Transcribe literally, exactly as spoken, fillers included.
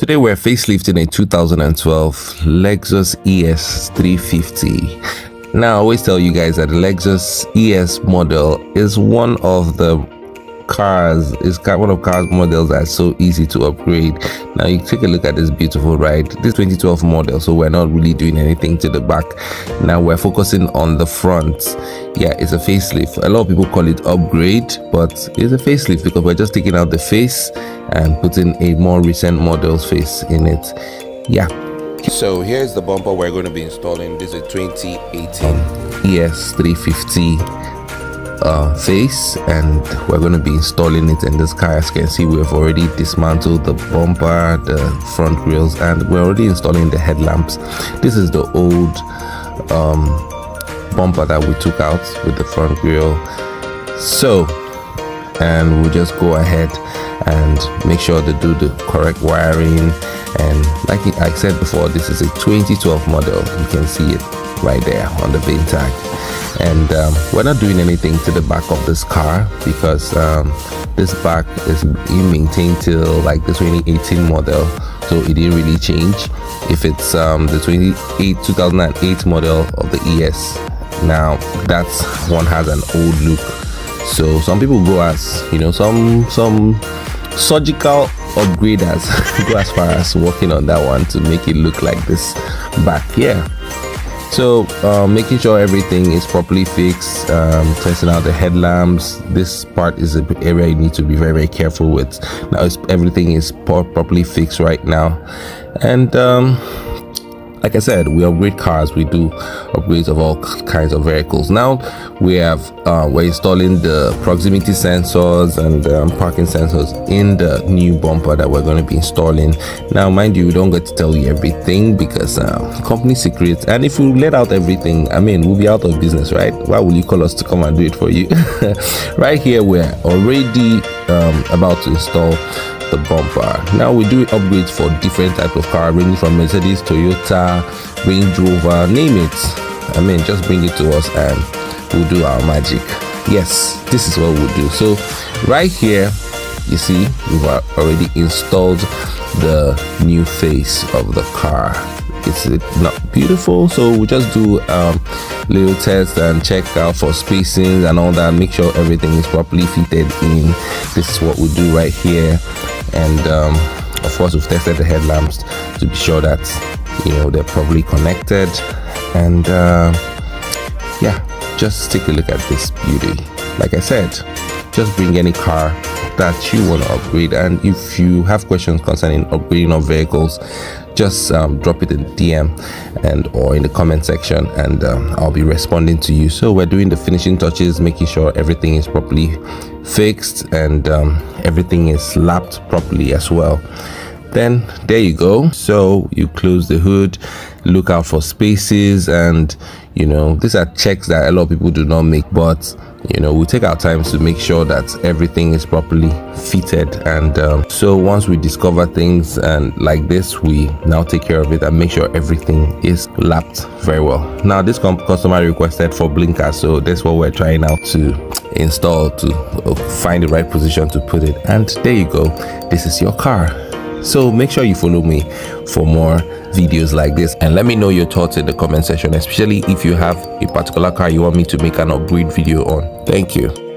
Today we're facelifting a two thousand twelve Lexus E S three fifty. Now I always tell you guys that the Lexus E S model is one of the cars, is one of cars models that's so easy to upgrade. Now you take a look at this beautiful ride, this twenty twelve model, so we're not really doing anything to the back. Now we're focusing on the front. Yeah, it's a facelift. A lot of people call it upgrade, but it's a facelift because we're just taking out the face and putting a more recent model's face in it. Yeah, so here's the bumper we're going to be installing. This is a twenty eighteen E S three fifty uh face, and we're going to be installing it in this car. As you can see, we've already dismantled the bumper, the front wheels, and we're already installing the headlamps. This is the old um bumper that we took out with the front grille, so and we'll just go ahead and make sure to do the correct wiring. And like I said before, this is a twenty twelve model. You can see it right there on the V I N tag. And um, we're not doing anything to the back of this car because um, this back is maintained till like the twenty eighteen model, so it didn't really change. If it's um, the twenty-eight two thousand eight model of the E S, now that's one has an old look. So some people go as, you know, some some surgical upgraders go as far as working on that one to make it look like this back here. So uh, making sure everything is properly fixed, um, testing out the headlamps. This part is an area you need to be very, very careful with. Now it's, everything is pro properly fixed right now. And um, like I said, we upgrade cars. We do upgrades of all kinds of vehicles. Now we have uh, we're installing the proximity sensors and um, parking sensors in the new bumper that we're going to be installing. Now, mind you, we don't get to tell you everything because uh, company secrets. And if we let out everything, I mean, we'll be out of business, right? Why will you call us to come and do it for you? Right here, we're already um, about to install the bumper. Now we do upgrades for different types of car, ranging from Mercedes, Toyota, Range Rover, name it. I mean, just bring it to us and we'll do our magic. Yes, this is what we'll do. So right here, you see, we've already installed the new face of the car. It's not beautiful, so we just do um little tests and check out for spacings and all that, make sure everything is properly fitted in. This is what we do right here. And um of course, we've tested the headlamps to be sure that, you know, they're properly connected. And uh yeah, just take a look at this beauty. Like I said, just bring any car that you want to upgrade. And if you have questions concerning upgrading of vehicles, just um, drop it in the D M and or in the comment section, and um, I'll be responding to you. So we're doing the finishing touches, making sure everything is properly fixed and um, everything is lapped properly as well. Then there you go. So you close the hood, look out for spaces, and you know, these are checks that a lot of people do not make, but you know, we take our time to make sure that everything is properly fitted. And um, so once we discover things and like this, we now take care of it and make sure everything is lapped very well. Now this customer requested for blinkers, so that's what we're trying out to install to find the right position to put it. And there you go, this is your car. So make sure you follow me for more videos like this, and let me know your thoughts in the comment section, especially if you have a particular car you want me to make an upgrade video on. Thank you.